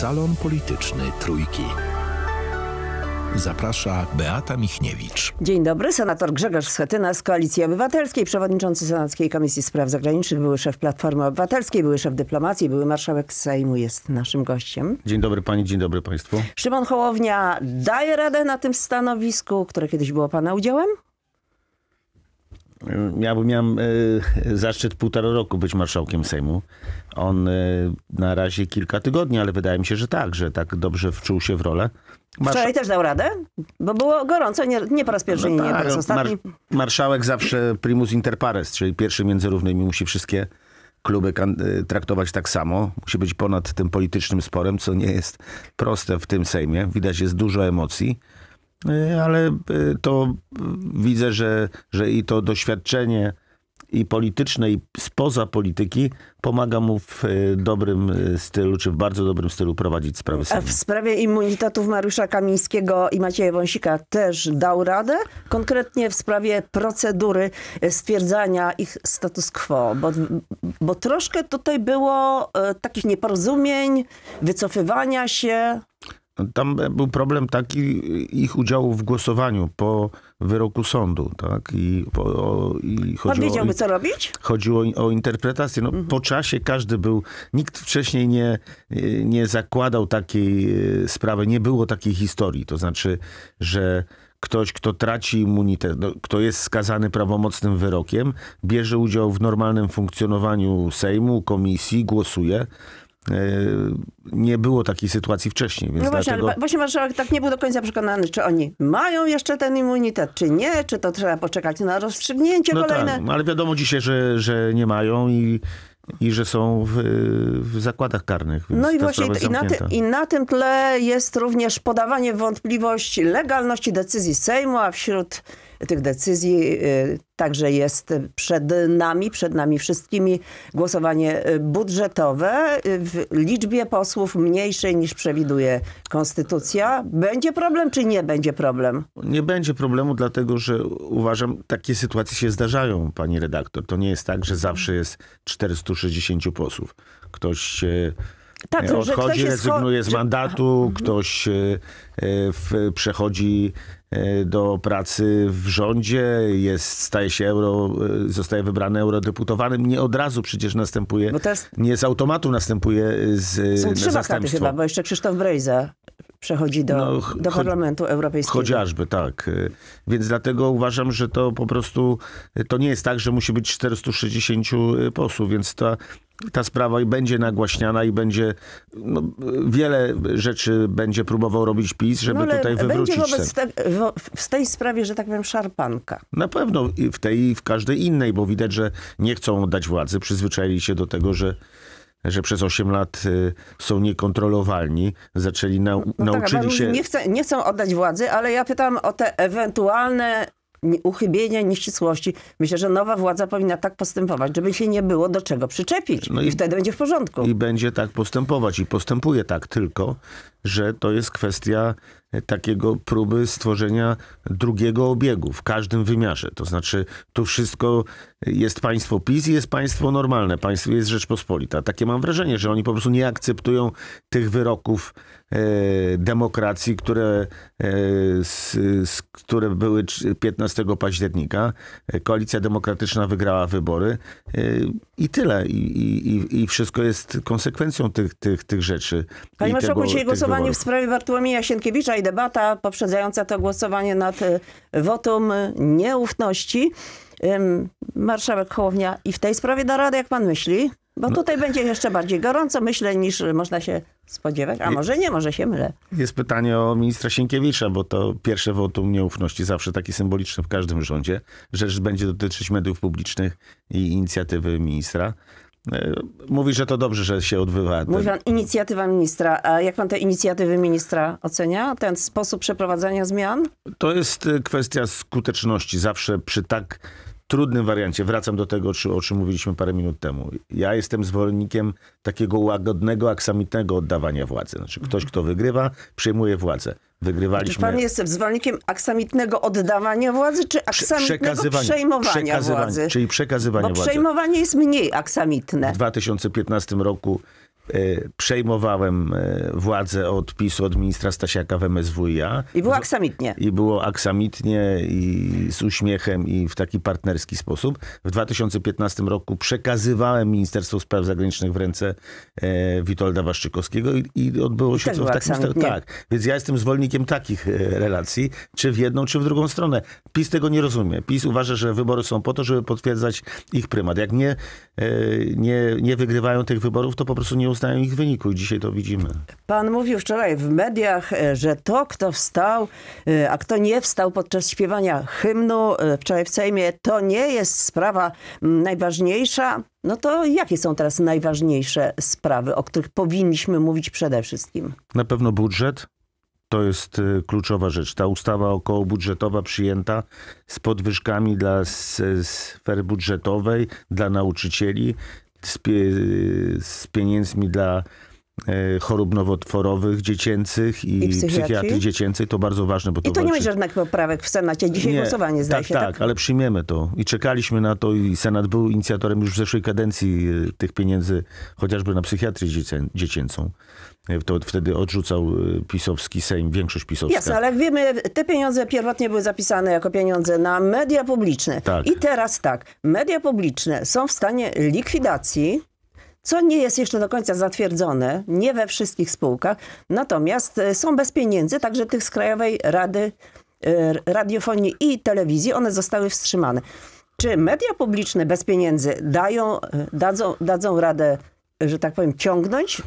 Salon polityczny Trójki. Zaprasza Beata Michniewicz. Dzień dobry, senator Grzegorz Schetyna z Koalicji Obywatelskiej, przewodniczący Senackiej Komisji Spraw Zagranicznych, były szef Platformy Obywatelskiej, były szef dyplomacji, były marszałek Sejmu jest naszym gościem. Dzień dobry pani, dzień dobry państwu. Szymon Hołownia daje radę na tym stanowisku, które kiedyś było pana udziałem? Ja miałem zaszczyt półtora roku być marszałkiem Sejmu. On na razie kilka tygodni, ale wydaje mi się, że tak dobrze wczuł się w rolę. Wczoraj też dał radę? Bo było gorąco, nie po raz pierwszy, no tak, nie po raz ostatni. Marszałek zawsze primus inter pares, czyli pierwszy między równymi, musi wszystkie kluby traktować tak samo. Musi być ponad tym politycznym sporem, co nie jest proste w tym Sejmie. Widać, jest dużo emocji. Ale to widzę, że i to doświadczenie i polityczne, i spoza polityki pomaga mu w dobrym stylu, czy w bardzo dobrym stylu prowadzić sprawy Sejmu. A w sprawie immunitetów Mariusza Kamińskiego i Macieja Wąsika też dał radę? Konkretnie w sprawie procedury stwierdzania ich status quo, bo troszkę tutaj było takich nieporozumień, wycofywania się. Tam był problem taki ich udziału w głosowaniu po wyroku sądu, tak? I chodziło, wiedziałby, co robić? Chodziło o interpretację. No, po czasie każdy był... Nikt wcześniej nie zakładał takiej sprawy. Nie było takiej historii. To znaczy, że ktoś, kto traci immunitet, kto jest skazany prawomocnym wyrokiem, bierze udział w normalnym funkcjonowaniu Sejmu, komisji, głosuje. Nie było takiej sytuacji wcześniej. Więc no właśnie, dlatego... ale właśnie marszałek tak nie był do końca przekonany, czy oni mają jeszcze ten immunitet, czy nie, czy to trzeba poczekać na rozstrzygnięcie kolejne. Tak, ale wiadomo dzisiaj, że nie mają i że są w zakładach karnych. No i właśnie na tym tle jest również podawanie wątpliwości legalności decyzji Sejmu, a wśród tych decyzji także jest przed nami wszystkimi głosowanie budżetowe w liczbie posłów mniejszej niż przewiduje konstytucja. Będzie problem czy nie będzie problem? Nie będzie problemu, dlatego że uważam, takie sytuacje się zdarzają, pani redaktor. To nie jest tak, że zawsze jest 460 posłów. Ktoś... Tak, odchodzi, ktoś rezygnuje z mandatu, ktoś przechodzi do pracy w rządzie, zostaje wybrany eurodeputowanym. Nie od razu przecież następuje, nie z automatu następuje są trzy wakaty chyba, bo jeszcze Krzysztof Brejza przechodzi do Parlamentu Europejskiego. Chociażby, tak. Więc dlatego uważam, że to po prostu, to nie jest tak, że musi być 460 posłów, więc ta sprawa będzie nagłaśniana i będzie, no, wiele rzeczy będzie próbował robić PiS, żeby tutaj wywrócić w tej sprawie, że tak powiem, szarpanka. Na pewno w tej i w każdej innej, bo widać, że nie chcą dać władzy. Przyzwyczaili się do tego, że przez 8 lat są niekontrolowalni, zaczęli nauczyli tak, się... Nie chcą oddać władzy, ale ja pytam o te ewentualne uchybienia, nieścisłości. Myślę, że nowa władza powinna tak postępować, żeby się nie było do czego przyczepić. No i wtedy będzie w porządku. I będzie tak postępować. I postępuje tak tylko, że to jest kwestia takiego próby stworzenia drugiego obiegu w każdym wymiarze. To znaczy, tu wszystko jest państwo PiS i jest państwo normalne. Państwo jest Rzeczpospolita. Takie mam wrażenie, że oni po prostu nie akceptują tych wyroków demokracji, które były 15 października. Koalicja Demokratyczna wygrała wybory i tyle. I wszystko jest konsekwencją tych rzeczy. Panie marszałku, dzisiaj głosowanie w sprawie Bartłomieja Sienkiewicza i debata poprzedzająca to głosowanie nad wotum nieufności. Marszałek Hołownia i w tej sprawie da radę, jak pan myśli? Bo tutaj będzie jeszcze bardziej gorąco, myślę, niż można się spodziewać. A może nie, może się mylę. Jest pytanie o ministra Sienkiewicza, bo to pierwsze wotum nieufności, zawsze takie symboliczne w każdym rządzie. Rzecz będzie dotyczyć mediów publicznych i inicjatywy ministra. Mówi, że to dobrze, że się odbywa. Mówi pan, inicjatywa ministra. A jak pan te inicjatywy ministra ocenia? Ten sposób przeprowadzania zmian? To jest kwestia skuteczności. Zawsze przy tak trudnym wariancie. Wracam do tego, o czym mówiliśmy parę minut temu. Ja jestem zwolennikiem takiego łagodnego, aksamitnego oddawania władzy. Znaczy ktoś, kto wygrywa, przyjmuje władzę. Wygrywaliśmy... Czy pan jest zwolennikiem aksamitnego oddawania władzy, czy aksamitnego przejmowania władzy? Czyli przekazywanie władzy. Bo przejmowanie jest mniej aksamitne. W 2015 roku przejmowałem władzę od PiS-u, od ministra Stasiaka w MSWiA. I było aksamitnie. I było aksamitnie, i z uśmiechem, i w taki partnerski sposób. W 2015 roku przekazywałem Ministerstwo Spraw Zagranicznych w ręce Witolda Waszczykowskiego i odbyło się to w takim stanie. Tak. Więc ja jestem zwolennikiem takich relacji, czy w jedną, czy w drugą stronę. PiS tego nie rozumie. PiS uważa, że wybory są po to, żeby potwierdzać ich prymat. Jak nie wygrywają tych wyborów, to po prostu nie uznają ich wyniku i dzisiaj to widzimy. Pan mówił wczoraj w mediach, że to, kto wstał, a kto nie wstał podczas śpiewania hymnu wczoraj w Sejmie, to nie jest sprawa najważniejsza. No to jakie są teraz najważniejsze sprawy, o których powinniśmy mówić przede wszystkim? Na pewno budżet. To jest kluczowa rzecz. Ta ustawa okołobudżetowa przyjęta z podwyżkami dla sfery budżetowej, dla nauczycieli, z pieniędzmi dla chorób nowotworowych dziecięcych i psychiatrii dziecięcej. To bardzo ważne. Bo to nie będzie żadnych poprawek w Senacie. Dzisiaj głosowanie zdaje się. Tak, ale przyjmiemy to. I czekaliśmy na to i Senat był inicjatorem już w zeszłej kadencji tych pieniędzy, chociażby na psychiatrię dziecięcą. To wtedy odrzucał pisowski Sejm, większość pisowska. Jasne, ale jak wiemy, te pieniądze pierwotnie były zapisane jako pieniądze na media publiczne. Tak. I teraz tak, media publiczne są w stanie likwidacji, co nie jest jeszcze do końca zatwierdzone, nie we wszystkich spółkach, natomiast są bez pieniędzy, także tych z Krajowej Rady Radiofonii i Telewizji, one zostały wstrzymane. Czy media publiczne bez pieniędzy dadzą radę, że tak powiem, ciągnąć?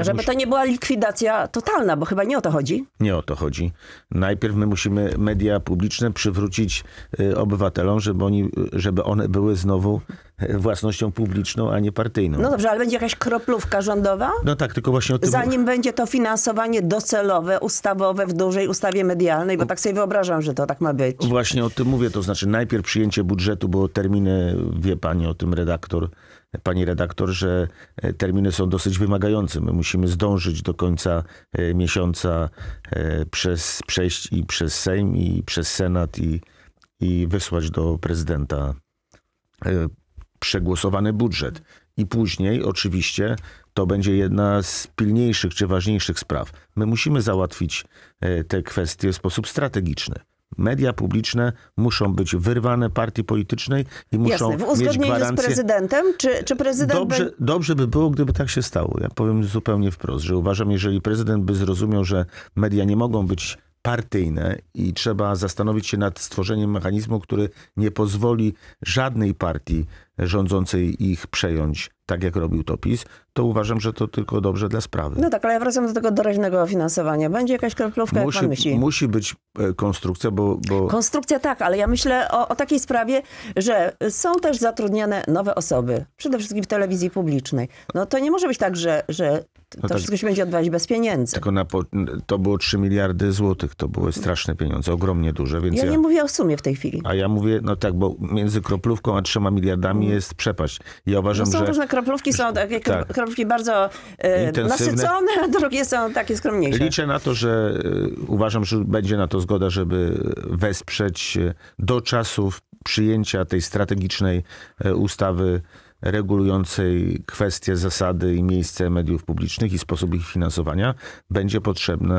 Żeby to nie była likwidacja totalna, bo chyba nie o to chodzi. Nie o to chodzi. Najpierw my musimy media publiczne przywrócić obywatelom, żeby one były znowu własnością publiczną, a nie partyjną. No dobrze, ale będzie jakaś kroplówka rządowa? No tak, tylko właśnie o tym... Zanim będzie to finansowanie docelowe, ustawowe, w dużej ustawie medialnej, bo tak sobie wyobrażam, że to tak ma być. Właśnie o tym mówię, to znaczy najpierw przyjęcie budżetu, bo terminy, wie pani o tym redaktor, pani redaktor, że terminy są dosyć wymagające. My musimy zdążyć do końca miesiąca przejść i przez Sejm, i przez Senat, i wysłać do prezydenta przegłosowany budżet. I później oczywiście to będzie jedna z pilniejszych czy ważniejszych spraw. My musimy załatwić te kwestie w sposób strategiczny. Media publiczne muszą być wyrwane partii politycznej i muszą mieć gwarancję. W uzgodnieniu z prezydentem? Czy prezydent Dobrze by było, gdyby tak się stało. Ja powiem zupełnie wprost, że uważam, jeżeli prezydent by zrozumiał, że media nie mogą być partyjne i trzeba zastanowić się nad stworzeniem mechanizmu, który nie pozwoli żadnej partii rządzącej ich przejąć, tak jak robił to PiS, to uważam, że to tylko dobrze dla sprawy. No tak, ale ja wracam do tego doraźnego finansowania. Będzie jakaś kroplówka, jak pan myśli? Musi być konstrukcja, bo... Konstrukcja tak, ale ja myślę o takiej sprawie, że są też zatrudniane nowe osoby, przede wszystkim w telewizji publicznej. No to nie może być tak, że to wszystko się będzie odbywać bez pieniędzy. Tylko to było 3 miliardy złotych, to były straszne pieniądze, ogromnie duże. Więc ja nie mówię o sumie w tej chwili. A ja mówię, no tak, bo między kroplówką a 3 miliardami jest przepaść. Ja uważam, no są różne kroplówki, są takie kroplówki bardzo nasycone, a drugie są takie skromniejsze. Liczę na to, że uważam, że będzie na to zgoda, żeby wesprzeć do czasów przyjęcia tej strategicznej ustawy regulującej kwestie, zasady i miejsce mediów publicznych i sposób ich finansowania, będzie potrzebne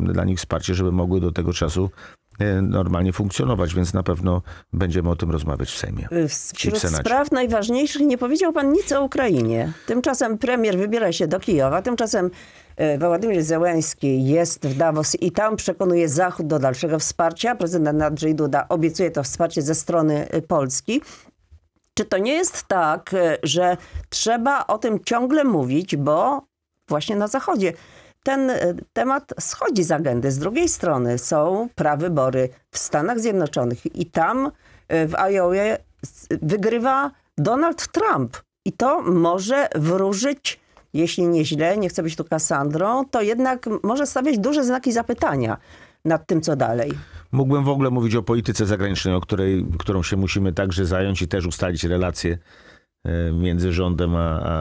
dla nich wsparcie, żeby mogły do tego czasu normalnie funkcjonować, więc na pewno będziemy o tym rozmawiać w Sejmie. Wśród spraw najważniejszych nie powiedział pan nic o Ukrainie. Tymczasem premier wybiera się do Kijowa, tymczasem Wołodymyr Zełenski jest w Davos i tam przekonuje Zachód do dalszego wsparcia. Prezydent Andrzej Duda obiecuje to wsparcie ze strony Polski. Czy to nie jest tak, że trzeba o tym ciągle mówić, bo właśnie na Zachodzie ten temat schodzi z agendy. Z drugiej strony są prawybory w Stanach Zjednoczonych i tam w Iowa wygrywa Donald Trump. I to może wróżyć, jeśli nie źle, nie chcę być tu Kasandrą, to jednak może stawiać duże znaki zapytania nad tym, co dalej. Mógłbym w ogóle mówić o polityce zagranicznej, którą się musimy także zająć i też ustalić relacje między rządem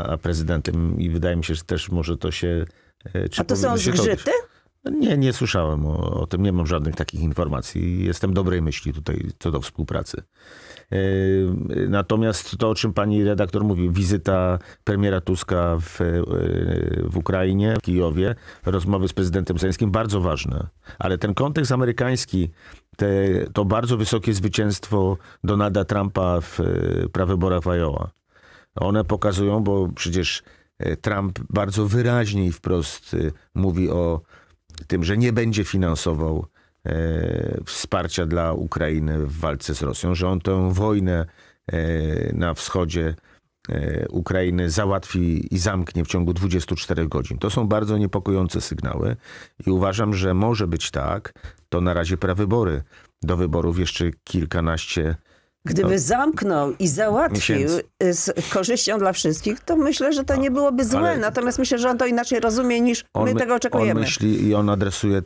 a prezydentem. I wydaje mi się, że też może to się... A to są zgrzyty? Nie słyszałem o tym, nie mam żadnych takich informacji. Jestem dobrej myśli tutaj co do współpracy. Natomiast to, o czym pani redaktor mówi, wizyta premiera Tuska w Ukrainie, w Kijowie, rozmowy z prezydentem Zełenskim, bardzo ważne. Ale ten kontekst amerykański, to bardzo wysokie zwycięstwo Donalda Trumpa w prawyborach w Iowa, one pokazują, bo przecież Trump bardzo wyraźnie i wprost mówi o tym, że nie będzie finansował wsparcia dla Ukrainy w walce z Rosją, że on tę wojnę na wschodzie Ukrainy załatwi i zamknie w ciągu 24 godzin. To są bardzo niepokojące sygnały i uważam, że może być tak, to na razie prawybory, do wyborów jeszcze kilkanaście. Gdyby zamknął i załatwił miesięcy z korzyścią dla wszystkich, to myślę, że to nie byłoby złe. Ale natomiast myślę, że on to inaczej rozumie niż my tego oczekujemy. On myśli i on adresuje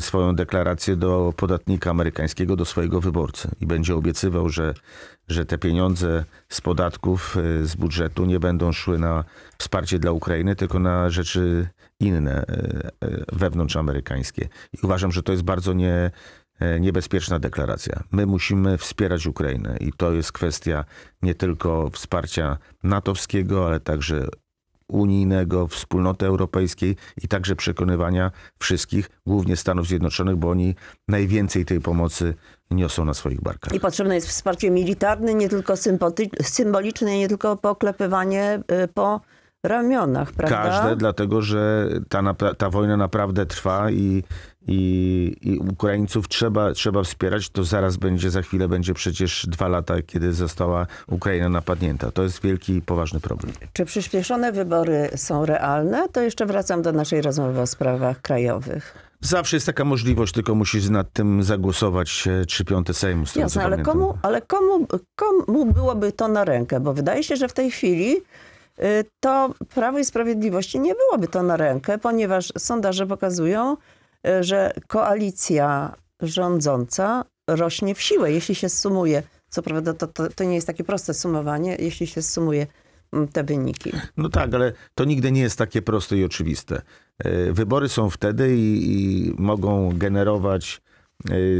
swoją deklarację do podatnika amerykańskiego, do swojego wyborcy. I będzie obiecywał, że te pieniądze z podatków, z budżetu nie będą szły na wsparcie dla Ukrainy, tylko na rzeczy inne, wewnątrzamerykańskie. I uważam, że to jest bardzo niebezpieczna deklaracja. My musimy wspierać Ukrainę i to jest kwestia nie tylko wsparcia natowskiego, ale także unijnego, wspólnoty europejskiej i także przekonywania wszystkich, głównie Stanów Zjednoczonych, bo oni najwięcej tej pomocy niosą na swoich barkach. I potrzebne jest wsparcie militarne, nie tylko symboliczne, nie tylko poklepywanie po ramionach, prawda? Każde, dlatego że ta wojna naprawdę trwa i Ukraińców trzeba wspierać. To zaraz będzie, za chwilę będzie przecież 2 lata, kiedy została Ukraina napadnięta. To jest wielki i poważny problem. Czy przyspieszone wybory są realne? To jeszcze wracam do naszej rozmowy o sprawach krajowych. Zawsze jest taka możliwość, tylko musisz nad tym zagłosować 3/5 Sejmu. Jasne, ale komu byłoby to na rękę? Bo wydaje się, że w tej chwili to Prawo i Sprawiedliwości nie byłoby to na rękę, ponieważ sondaże pokazują, że koalicja rządząca rośnie w siłę. Jeśli się sumuje, co prawda to nie jest takie proste sumowanie, jeśli się sumuje te wyniki. No tak, ale to nigdy nie jest takie proste i oczywiste. Wybory są wtedy i mogą generować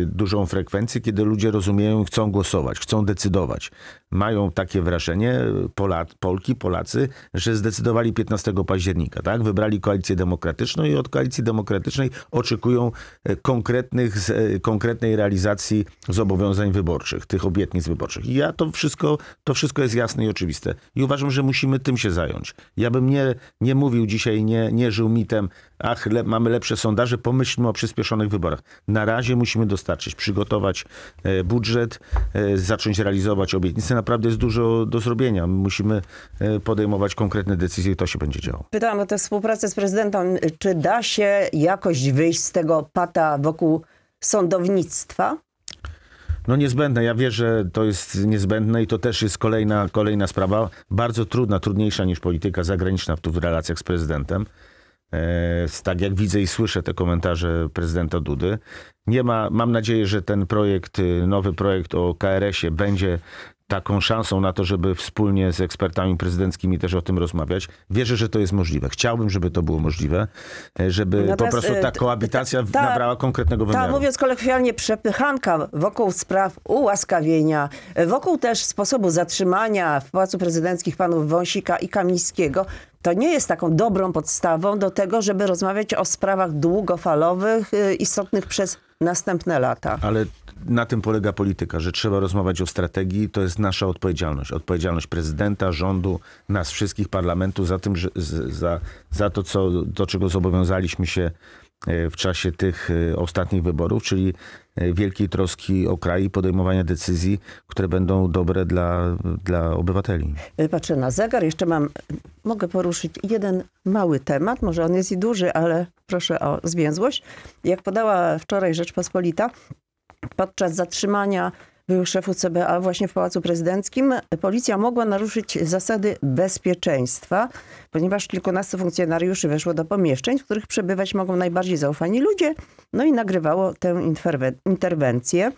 dużą frekwencję, kiedy ludzie rozumieją, chcą głosować, chcą decydować. Mają takie wrażenie Polacy, że zdecydowali 15 października, tak? Wybrali koalicję demokratyczną i od koalicji demokratycznej oczekują konkretnej realizacji zobowiązań wyborczych, tych obietnic wyborczych. I ja to wszystko jest jasne i oczywiste. I uważam, że musimy tym się zająć. Ja bym nie mówił dzisiaj, nie żył mitem, ach, mamy lepsze sondaże, pomyślmy o przyspieszonych wyborach. Na razie musimy dostarczyć, przygotować budżet, zacząć realizować obietnice. Naprawdę jest dużo do zrobienia. Musimy podejmować konkretne decyzje i to się będzie działo. Pytałam o tę współpracę z prezydentem. Czy da się jakoś wyjść z tego pata wokół sądownictwa? No niezbędne. Ja wierzę, że to jest niezbędne i to też jest kolejna sprawa. Bardzo trudna, trudniejsza niż polityka zagraniczna w relacjach z prezydentem. Tak jak widzę i słyszę te komentarze prezydenta Dudy. Mam nadzieję, że ten nowy projekt o KRS-ie będzie taką szansą na to, żeby wspólnie z ekspertami prezydenckimi też o tym rozmawiać. Wierzę, że to jest możliwe. Chciałbym, żeby to było możliwe, żeby natomiast po prostu ta koabitacja nabrała konkretnego wymiaru. Mówiąc kolokwialnie, przepychanka wokół spraw ułaskawienia, wokół też sposobu zatrzymania w Pałacu Prezydenckich panów Wąsika i Kamińskiego, to nie jest taką dobrą podstawą do tego, żeby rozmawiać o sprawach długofalowych, istotnych przez następne lata. Ale na tym polega polityka, że trzeba rozmawiać o strategii. To jest nasza odpowiedzialność. Odpowiedzialność prezydenta, rządu, nas wszystkich, parlamentu za to, do czego zobowiązaliśmy się w czasie tych ostatnich wyborów, czyli wielkiej troski o kraj i podejmowania decyzji, które będą dobre dla obywateli. Patrzę na zegar. Jeszcze mogę poruszyć jeden mały temat. Może on jest i duży, ale proszę o zwięzłość. Jak podała wczoraj Rzeczpospolita, podczas zatrzymania byłego szefu CBA właśnie w Pałacu Prezydenckim policja mogła naruszyć zasady bezpieczeństwa, ponieważ kilkunastu funkcjonariuszy weszło do pomieszczeń, w których przebywać mogą najbardziej zaufani ludzie, no i nagrywało tę interwencję.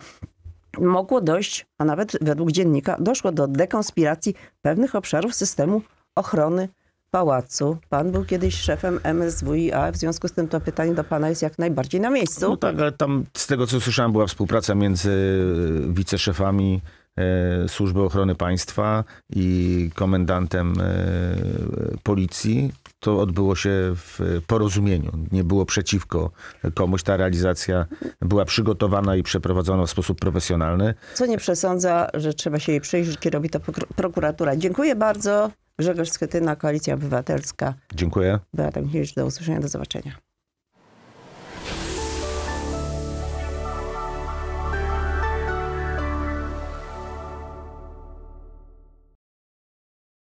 Mogło dojść, a nawet według dziennika doszło do dekonspiracji pewnych obszarów systemu ochrony pałacu. Pan był kiedyś szefem MSWiA, w związku z tym to pytanie do pana jest jak najbardziej na miejscu. No tak, ale tam z tego co słyszałem była współpraca między wiceszefami Służby Ochrony Państwa i komendantem policji. To odbyło się w porozumieniu. Nie było przeciwko komuś. Ta realizacja była przygotowana i przeprowadzona w sposób profesjonalny. Co nie przesądza, że trzeba się jej przyjrzeć i robi to prokuratura. Dziękuję bardzo. Grzegorz Schetyna, Koalicja Obywatelska. Dziękuję. Beata Michniewicz, do usłyszenia, do zobaczenia.